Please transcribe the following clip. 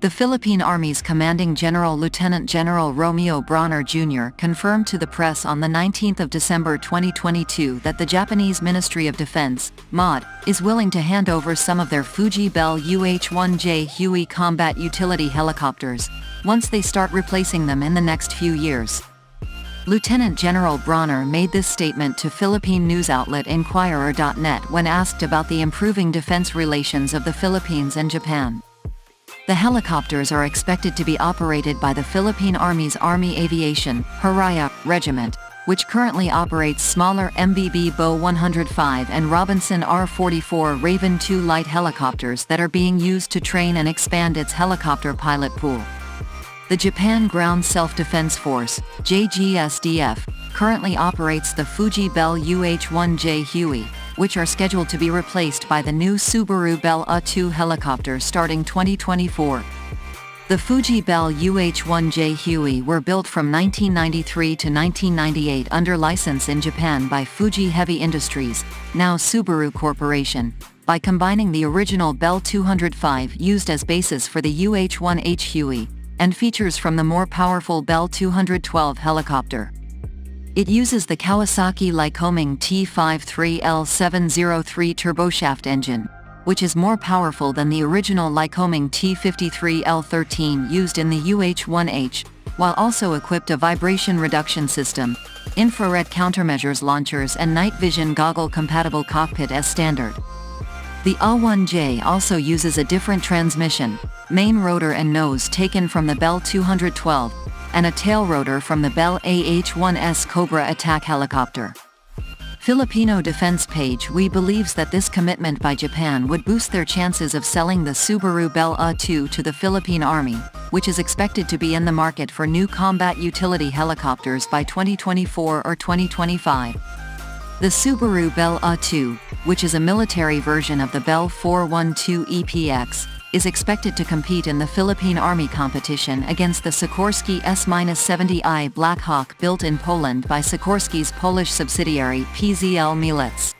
The Philippine Army's commanding general Lieutenant General Romeo Bronner Jr. confirmed to the press on the 19th of December 2022 that the Japanese Ministry of Defense, MOD, is willing to hand over some of their Fuji Bell UH-1J Huey combat utility helicopters, once they start replacing them in the next few years. Lieutenant General Bronner made this statement to Philippine news outlet Inquirer.net when asked about the improving defense relations of the Philippines and Japan. The helicopters are expected to be operated by the Philippine Army's Army Aviation Haraya Regiment, which currently operates smaller MBB Bo 105 and Robinson R44 Raven II light helicopters that are being used to train and expand its helicopter pilot pool. The Japan Ground Self-Defense Force (JGSDF) currently operates the Fuji Bell UH-1J Huey, which are scheduled to be replaced by the new Subaru Bell AH-2 helicopter starting 2024. The Fuji Bell UH-1J Huey were built from 1993 to 1998 under license in Japan by Fuji Heavy Industries, now Subaru Corporation, by combining the original Bell 205 used as basis for the UH-1H Huey, and features from the more powerful Bell 212 helicopter. It uses the Kawasaki Lycoming T53L703 turboshaft engine, which is more powerful than the original Lycoming T53L13 used in the UH-1H, while also equipped a vibration reduction system, infrared countermeasures launchers and night vision goggle-compatible cockpit as standard. The AH-1J also uses a different transmission, main rotor and nose taken from the Bell 212, and a tail rotor from the Bell AH-1S Cobra attack helicopter. Filipino Defense Page WE believes that this commitment by Japan would boost their chances of selling the Subaru Bell AH-2 to the Philippine Army, which is expected to be in the market for new combat utility helicopters by 2024 or 2025. The Subaru Bell AH-2, which is a military version of the Bell 412 EPX, is expected to compete in the Philippine Army competition against the Sikorsky S-70i Black Hawk built in Poland by Sikorsky's Polish subsidiary PZL Mielec.